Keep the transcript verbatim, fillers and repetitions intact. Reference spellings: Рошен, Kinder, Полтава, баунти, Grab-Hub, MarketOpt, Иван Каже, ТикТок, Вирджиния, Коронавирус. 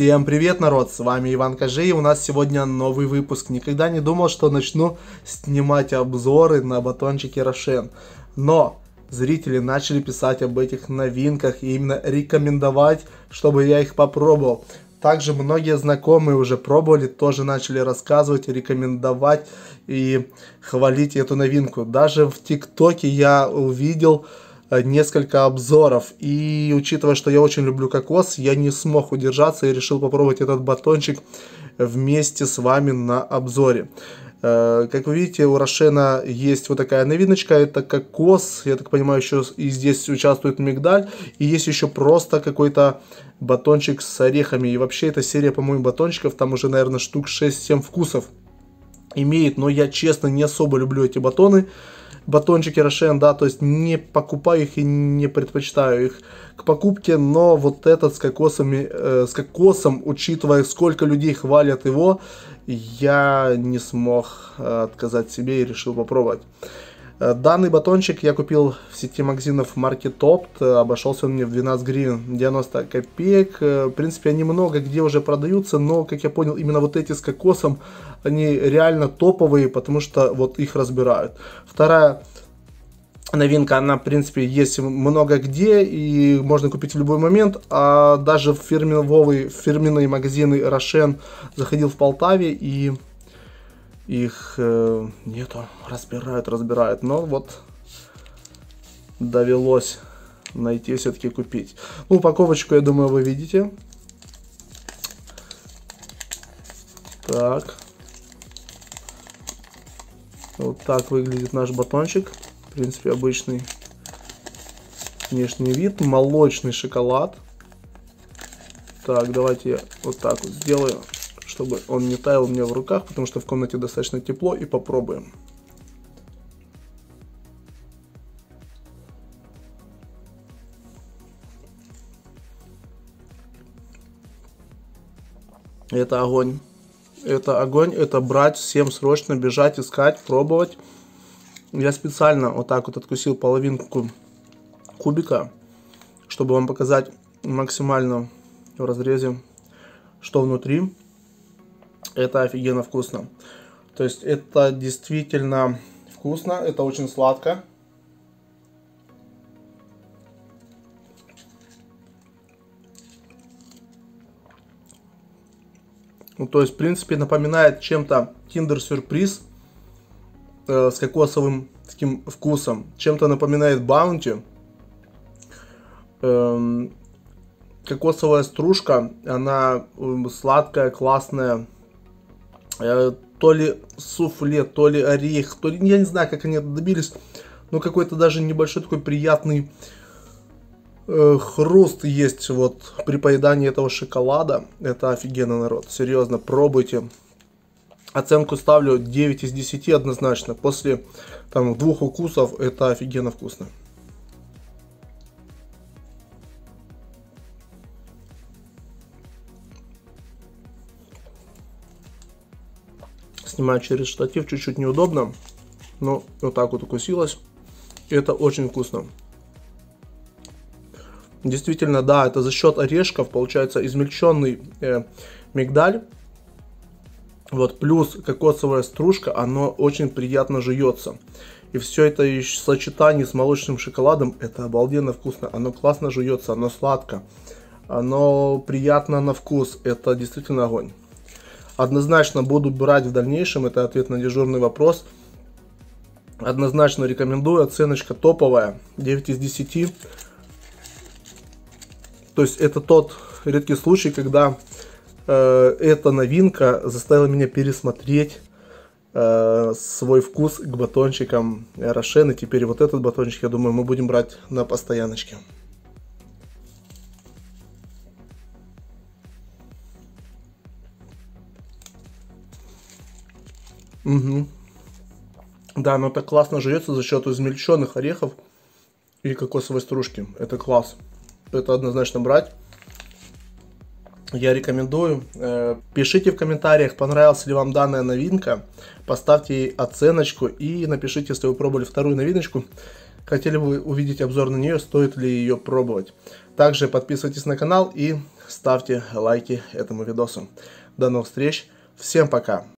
Всем привет, народ, с вами Иван Каже, и у нас сегодня новый выпуск. Никогда не думал, что начну снимать обзоры на батончики Рошен, но зрители начали писать об этих новинках и именно рекомендовать, чтобы я их попробовал. Также многие знакомые уже пробовали, тоже начали рассказывать, рекомендовать и хвалить эту новинку. Даже в ТикТоке я увидел несколько обзоров, и учитывая, что я очень люблю кокос, я не смог удержаться и решил попробовать этот батончик вместе с вами на обзоре. Как вы видите, у Рошена есть вот такая новиночка, это кокос, я так понимаю, еще и здесь участвует мигдаль, и есть еще просто какой-то батончик с орехами. И вообще эта серия, по-моему, батончиков, там уже, наверное, штук шесть-семь вкусов имеет, но я, честно, не особо люблю эти батоны. Батончики Рошен, да, то есть не покупаю их и не предпочитаю их к покупке, но вот этот с кокосами, э, с кокосом, учитывая, сколько людей хвалят его, я не смог э, отказать себе и решил попробовать. Э, данный батончик я купил в сети магазинов MarketOpt, обошелся он мне в двенадцать гривен девяносто копеек, э, в принципе они много где уже продаются, но, как я понял, именно вот эти с кокосом, они реально топовые, потому что вот их разбирают. Вторая новинка, она, в принципе, есть много где и можно купить в любой момент. А даже в фирменные, фирменные магазины Рошен заходил в Полтаве, и их э, нету. Разбирают, разбирают. Но вот довелось найти, все-таки купить. Ну, упаковочку, я думаю, вы видите. Так. Вот так выглядит наш батончик. В принципе, обычный внешний вид. Молочный шоколад. Так, давайте я вот так вот сделаю, чтобы он не таял у меня в руках, потому что в комнате достаточно тепло. И попробуем. Это огонь. Это огонь, это брать, всем срочно бежать, искать, пробовать. Я специально вот так вот откусил половинку кубика, чтобы вам показать максимально в разрезе, что внутри. Это офигенно вкусно. То есть это действительно вкусно, это очень сладко. Ну, то есть, в принципе, напоминает чем-то Kinder сюрприз э, с кокосовым таким вкусом. Чем-то напоминает баунти. Эм, кокосовая стружка, она э, сладкая, классная. Э, то ли суфле, то ли орех, то ли... Я не знаю, как они это добились. Но какой-то даже небольшой такой приятный хруст есть вот при поедании этого шоколада. Это офигенно, народ, серьезно, пробуйте. Оценку ставлю девять из десяти однозначно. После там двух укусов это офигенно вкусно. Снимаю через штатив, чуть-чуть неудобно, но вот так вот укусилась. Это очень вкусно. Действительно, да, это за счет орешков, получается, измельченный э, мигдаль. Вот, плюс кокосовая стружка, оно очень приятно жуется. И все это в сочетании с молочным шоколадом, это обалденно вкусно. Оно классно жуется, оно сладко, оно приятно на вкус, это действительно огонь. Однозначно буду брать в дальнейшем, это ответ на дежурный вопрос. Однозначно рекомендую, оценочка топовая, девять из десяти. То есть это тот редкий случай, когда э, эта новинка заставила меня пересмотреть э, свой вкус к батончикам Рошен. И теперь вот этот батончик, я думаю, мы будем брать на постояночке. Угу. Да, оно так классно жуется за счет измельченных орехов и кокосовой стружки. Это класс. Это однозначно брать. Я рекомендую. Пишите в комментариях, понравилась ли вам данная новинка. Поставьте ей оценочку и напишите, если вы пробовали вторую новиночку. Хотели бы увидеть обзор на нее, стоит ли ее пробовать. Также подписывайтесь на канал и ставьте лайки этому видосу. До новых встреч, всем пока!